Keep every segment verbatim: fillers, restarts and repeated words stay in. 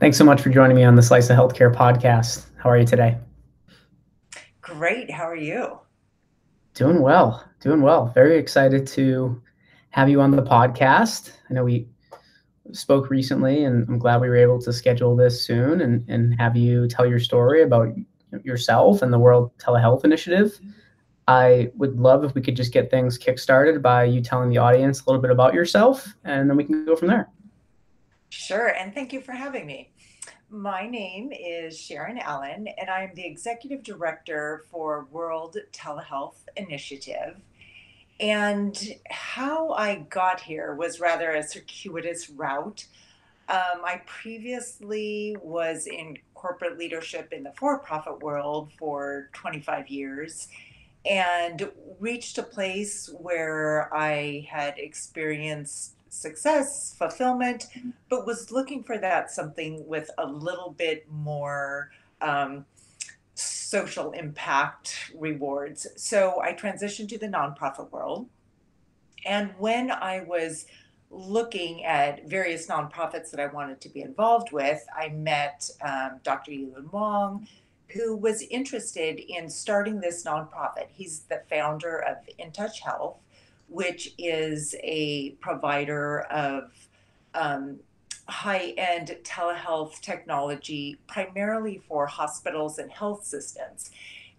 Thanks so much for joining me on the Slice of Healthcare podcast. How are you today? Great. How are you? Doing well. Doing well. Very excited to have you on the podcast. I know we spoke recently, and I'm glad we were able to schedule this soon and, and have you tell your story about yourself and the World Telehealth Initiative. I would love if we could just get things kickstarted by you telling the audience a little bit about yourself, and then we can go from there. Sure, and thank you for having me. My name is Sharon Allen, and I am the Executive Director for World Telehealth Initiative. And how I got here was rather a circuitous route. Um, I previously was in corporate leadership in the for-profit world for twenty-five years and reached a place where I had experienced success, fulfillment, but was looking for that something with a little bit more um, social impact rewards. So I transitioned to the nonprofit world. And when I was looking at various nonprofits that I wanted to be involved with, I met um, Doctor Yuen Wong, who was interested in starting this nonprofit. He's the founder of In Touch Health, which is a provider of um, high-end telehealth technology, primarily for hospitals and health systems.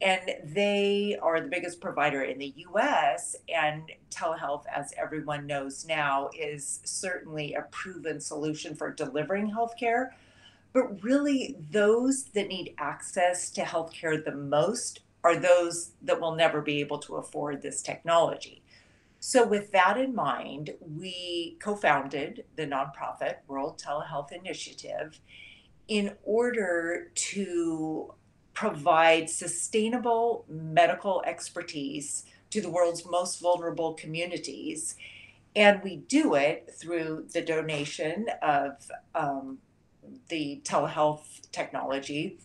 And they are the biggest provider in the U S, and telehealth, as everyone knows now, is certainly a proven solution for delivering healthcare. But really, those that need access to healthcare the most are those that will never be able to afford this technology. So with that in mind, we co-founded the nonprofit World Telehealth Initiative in order to provide sustainable medical expertise to the world's most vulnerable communities. And we do it through the donation of um, the telehealth technology.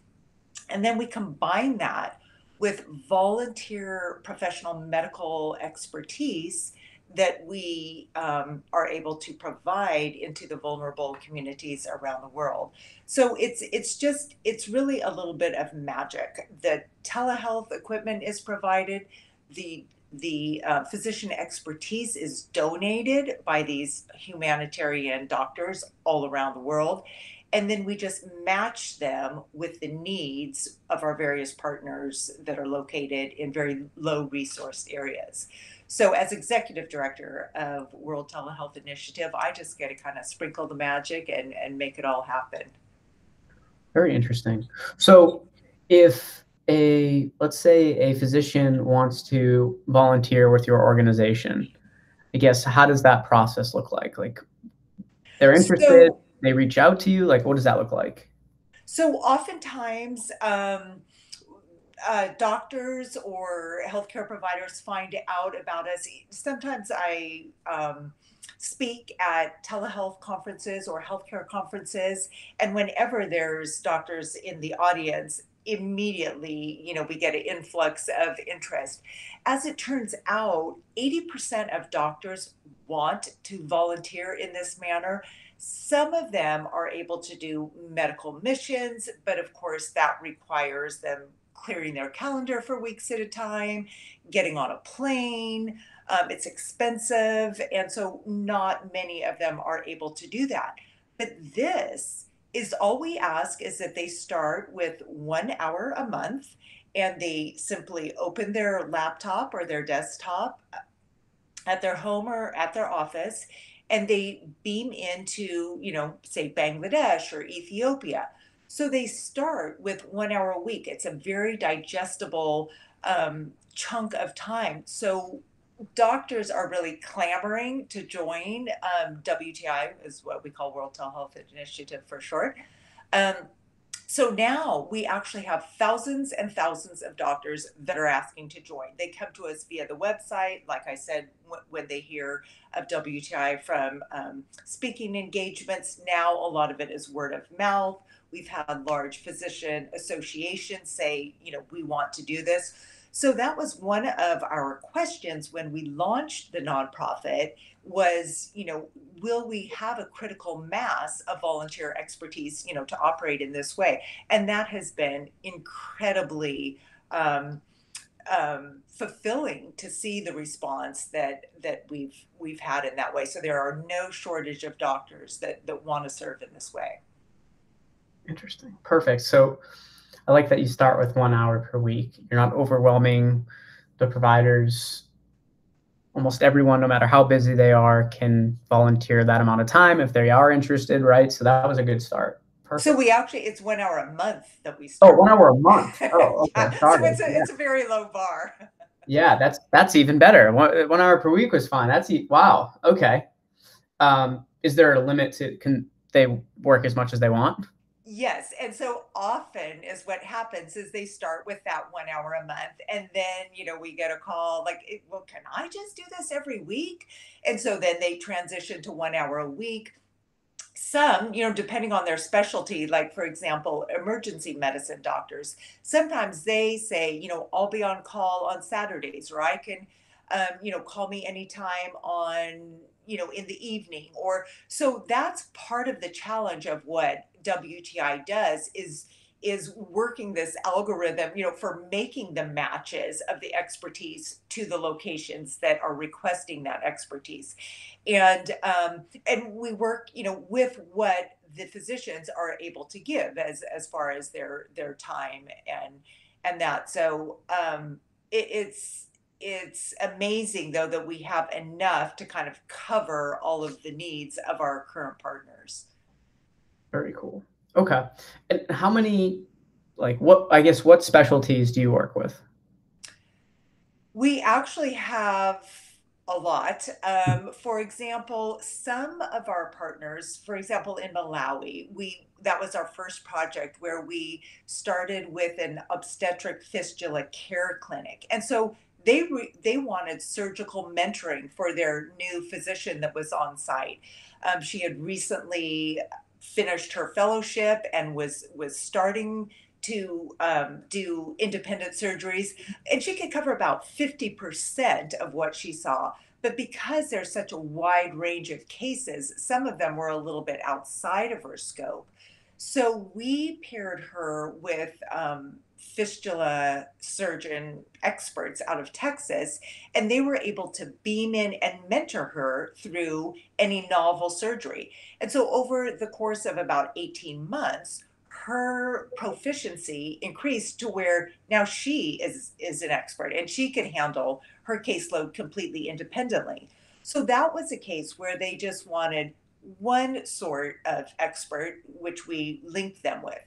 And then we combine that with volunteer professional medical expertise that we um, are able to provide into the vulnerable communities around the world. So it's it's just, it's really a little bit of magic. The telehealth equipment is provided, the, the uh, physician expertise is donated by these humanitarian doctors all around the world. And then we just match them with the needs of our various partners that are located in very low resource areas. So as executive director of World Telehealth Initiative, I just get to kind of sprinkle the magic and, and make it all happen. Very interesting. So if a, let's say a physician wants to volunteer with your organization, I guess, how does that process look like? Like they're interested. So, they reach out to you? Like, what does that look like? So oftentimes um, uh, doctors or healthcare providers find out about us. Sometimes I um, speak at telehealth conferences or healthcare conferences. And whenever there's doctors in the audience, immediately, you know, we get an influx of interest. As it turns out, eighty percent of doctors want to volunteer in this manner. Some of them are able to do medical missions, but of course that requires them clearing their calendar for weeks at a time, getting on a plane. Um, it's expensive, and so not many of them are able to do that. But this is all we ask, is that they start with one hour a month, and they simply open their laptop or their desktop at their home or at their office, and they beam into, you know, say Bangladesh or Ethiopia. So they start with one hour a week. It's a very digestible um, chunk of time. So doctors are really clamoring to join. um, W T I is what we call World Telehealth Initiative for short. Um, so now we actually have thousands and thousands of doctors that are asking to join. They come to us via the website, like I said, w- when they hear of W T I from um, speaking engagements. Now a lot of it is word of mouth. We've had large physician associations say, you know, we want to do this. So that was one of our questions when we launched the nonprofit was, you know, will we have a critical mass of volunteer expertise, you know, to operate in this way? And that has been incredibly um, um, fulfilling to see the response that that we've we've had in that way. So there are no shortage of doctors that that want to serve in this way. Interesting. Perfect. So I like that you start with one hour per week. You're not overwhelming the providers. Almost everyone, no matter how busy they are, can volunteer that amount of time if they are interested, right? So that was a good start. Perfect. So we actually, it's one hour a month that we start. Oh, one hour a month. Oh, okay. Sorry. So it's a, yeah. It's a very low bar. Yeah, that's that's even better. One, one hour per week was fine. That's, e wow, okay. Um, is there a limit to, can they work as much as they want? Yes. And so often is what happens is they start with that one hour a month. And then, you know, we get a call like, well, can I just do this every week? And so then they transition to one hour a week. Some, you know, depending on their specialty, like, for example, emergency medicine doctors, sometimes they say, you know, I'll be on call on Saturdays, or I can, um, you know, call me anytime on, you know, in the evening. Or so that's part of the challenge of what W T I does is is working this algorithm, you know, for making the matches of the expertise to the locations that are requesting that expertise. And um, and we work, you know, with what the physicians are able to give as as far as their their time and and that. So um, it, it's it's amazing, though, that we have enough to kind of cover all of the needs of our current partners. Very cool. Okay. And how many, like what, I guess, what specialties do you work with? We actually have a lot. Um, for example, some of our partners, for example, in Malawi, we, that was our first project where we started with an obstetric fistula care clinic. And so they, re, they wanted surgical mentoring for their new physician that was on site. Um, she had recently finished her fellowship and was was starting to um, do independent surgeries, and she could cover about fifty percent of what she saw. But because there's such a wide range of cases, some of them were a little bit outside of her scope. So we paired her with um, fistula surgeon experts out of Texas, and they were able to beam in and mentor her through any novel surgery. And so over the course of about eighteen months, her proficiency increased to where now she is, is an expert and she can handle her caseload completely independently. So that was a case where they just wanted one sort of expert, which we linked them with.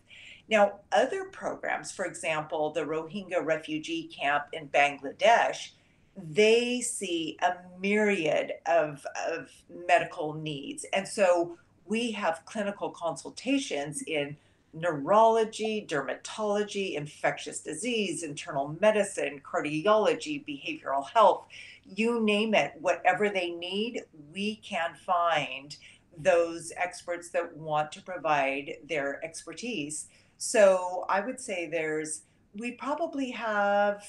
Now, other programs, for example, the Rohingya refugee camp in Bangladesh, they see a myriad of, of medical needs. And so we have clinical consultations in neurology, dermatology, infectious disease, internal medicine, cardiology, behavioral health, you name it, whatever they need, we can find those experts that want to provide their expertise. So I would say there's, we probably have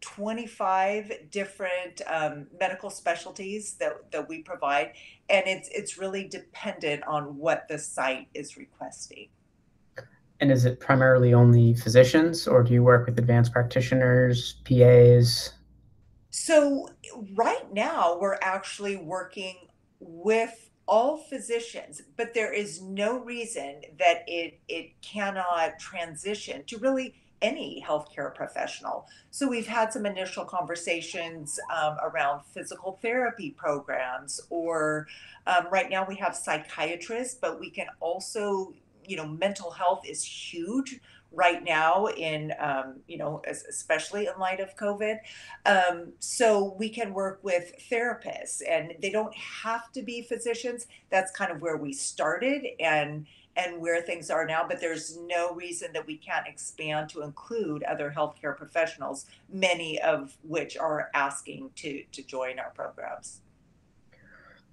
twenty-five different um, medical specialties that, that we provide. And it's, it's really dependent on what the site is requesting. And is it primarily only physicians, or do you work with advanced practitioners, P As? So right now we're actually working with all physicians, but there is no reason that it, it cannot transition to really any healthcare professional. So we've had some initial conversations um, around physical therapy programs, or um, right now we have psychiatrists, but we can also, you know, mental health is huge right now in, um, you know, especially in light of COVID. Um, so we can work with therapists, and they don't have to be physicians. That's kind of where we started and, and where things are now, but there's no reason that we can't expand to include other healthcare professionals, many of which are asking to, to join our programs.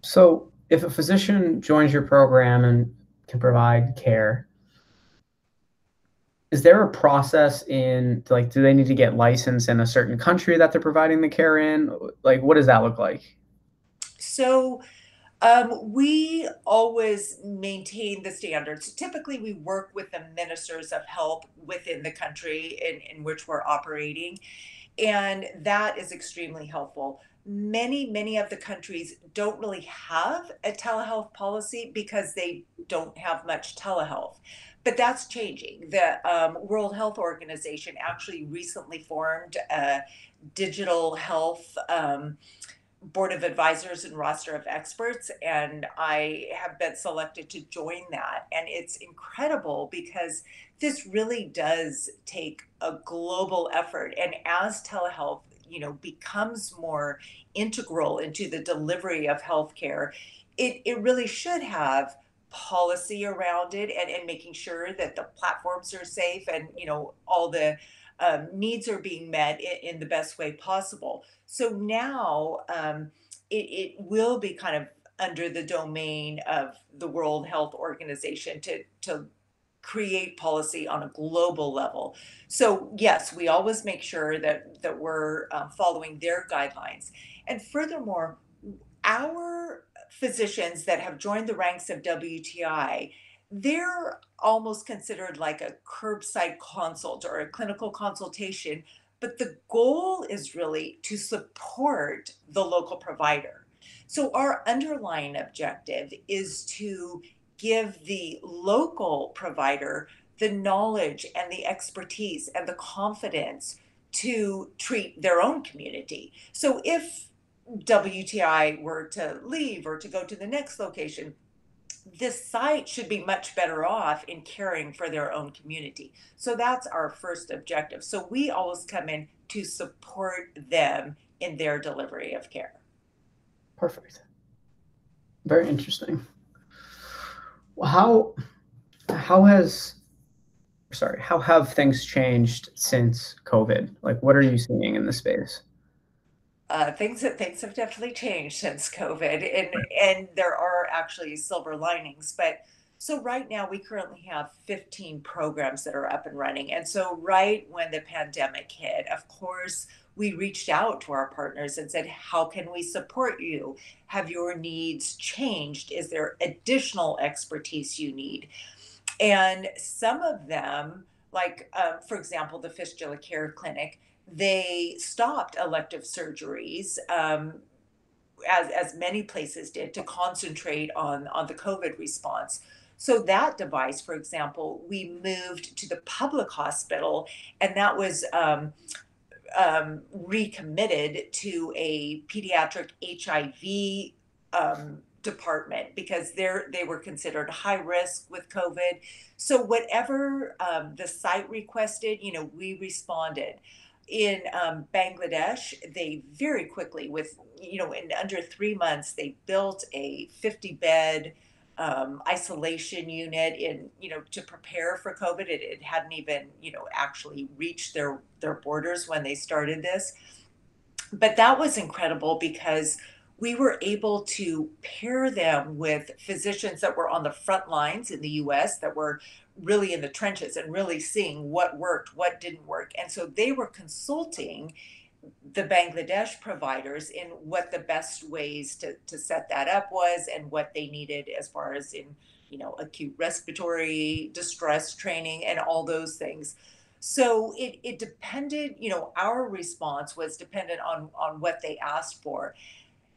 So if a physician joins your program and can provide care, is there a process in, like, do they need to get licensed in a certain country that they're providing the care in? Like, what does that look like? So um, we always maintain the standards. Typically, we work with the ministers of health within the country in, in which we're operating, and that is extremely helpful. Many, many of the countries don't really have a telehealth policy because they don't have much telehealth. But that's changing. The um, World Health Organization actually recently formed a digital health um, board of advisors and roster of experts, and I have been selected to join that. And it's incredible because this really does take a global effort. And as telehealth, you know, becomes more integral into the delivery of healthcare, it, it really should have policy around it, and, and making sure that the platforms are safe and, you know, all the um, needs are being met in, in the best way possible. So now um, it, it will be kind of under the domain of the World Health Organization to, to create policy on a global level. So yes, we always make sure that, that we're uh, following their guidelines. And furthermore, our physicians that have joined the ranks of W T I, they're almost considered like a curbside consult or a clinical consultation, but the goal is really to support the local provider. So our underlying objective is to give the local provider the knowledge and the expertise and the confidence to treat their own community. So if W T I were to leave or to go to the next location, this site should be much better off in caring for their own community. So that's our first objective. So we always come in to support them in their delivery of care. Perfect. Very interesting. How, how has, sorry, how have things changed since COVID? Like, what are you seeing in the space? Uh, things that things have definitely changed since COVID, and and there are actually silver linings. But so right now we currently have fifteen programs that are up and running. And so right when the pandemic hit, of course, we reached out to our partners and said, how can we support you? Have your needs changed? Is there additional expertise you need? And some of them, like, um, for example, the Fistula Care Clinic, they stopped elective surgeries, um, as, as many places did, to concentrate on, on the COVID response. So that device, for example, we moved to the public hospital, and that was um, um, recommitted to a pediatric H I V um, department because they're, they were considered high risk with COVID. So whatever um, the site requested, you know, we responded. In um, Bangladesh, they very quickly, with, you know, in under three months, they built a fifty bed um, isolation unit in, you know, to prepare for COVID. It, it hadn't even, you know, actually reached their, their borders when they started this. But that was incredible because we were able to pair them with physicians that were on the front lines in the U S that were really in the trenches and really seeing what worked, what didn't work. And so they were consulting the Bangladesh providers in what the best ways to, to set that up was and what they needed as far as in, you know, acute respiratory distress training and all those things. So it, it depended, you know, our response was dependent on, on what they asked for.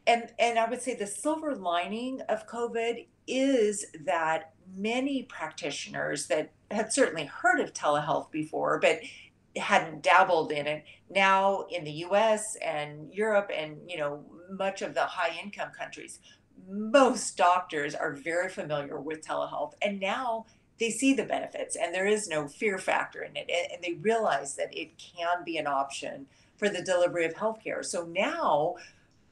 And, and I would say the silver lining of COVID is that many practitioners that had certainly heard of telehealth before, but hadn't dabbled in it, now in the U S and Europe and, you know, much of the high income countries, most doctors are very familiar with telehealth. And now they see the benefits, and there is no fear factor in it. And they realize that it can be an option for the delivery of healthcare. So now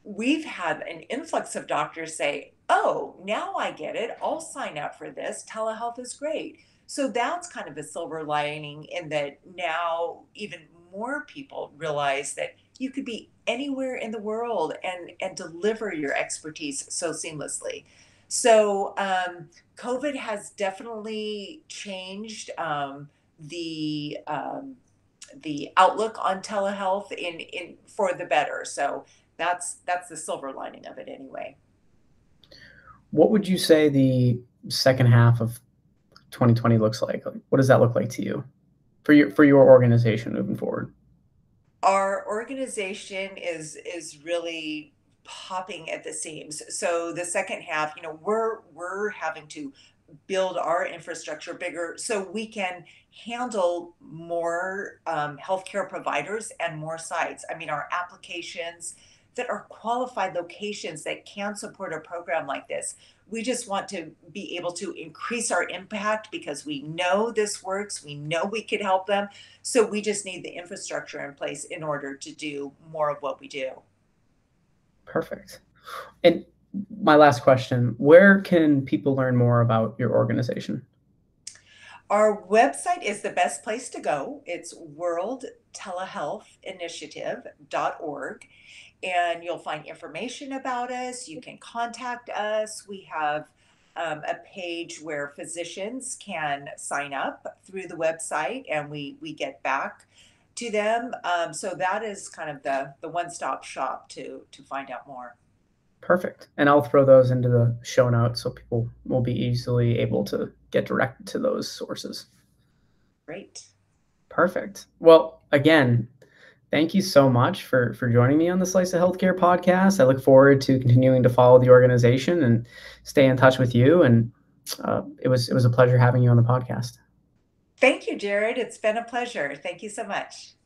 we've had an influx of doctors say, oh, now I get it. I'll sign up for this. Telehealth is great. So that's kind of a silver lining in that now even more people realize that you could be anywhere in the world and, and deliver your expertise so seamlessly. So um, COVID has definitely changed um, the um, the outlook on telehealth in, in for the better. So that's that's the silver lining of it anyway. What would you say the second half of twenty twenty looks like? What does that look like to you for your for your organization moving forward? Our organization is is really popping at the seams. So the second half, you know, we're we're having to build our infrastructure bigger so we can handle more um, healthcare providers and more sites. I mean, our applications that are qualified locations that can support a program like this. We just want to be able to increase our impact because we know this works. We know we could help them. So we just need the infrastructure in place in order to do more of what we do. Perfect. And my last question, where can people learn more about your organization? Our website is the best place to go. It's world telehealth initiative dot org. And you'll find information about us. You can contact us. We have um, a page where physicians can sign up through the website, and we, we get back to them. Um, so that is kind of the, the one-stop shop to, to find out more. Perfect. And I'll throw those into the show notes so people will be easily able to get directed to those sources. Great. Perfect. Well, again, thank you so much for, for joining me on the Slice of Healthcare podcast. I look forward to continuing to follow the organization and stay in touch with you. And uh, it was it was a pleasure having you on the podcast. Thank you, Jared. It's been a pleasure. Thank you so much.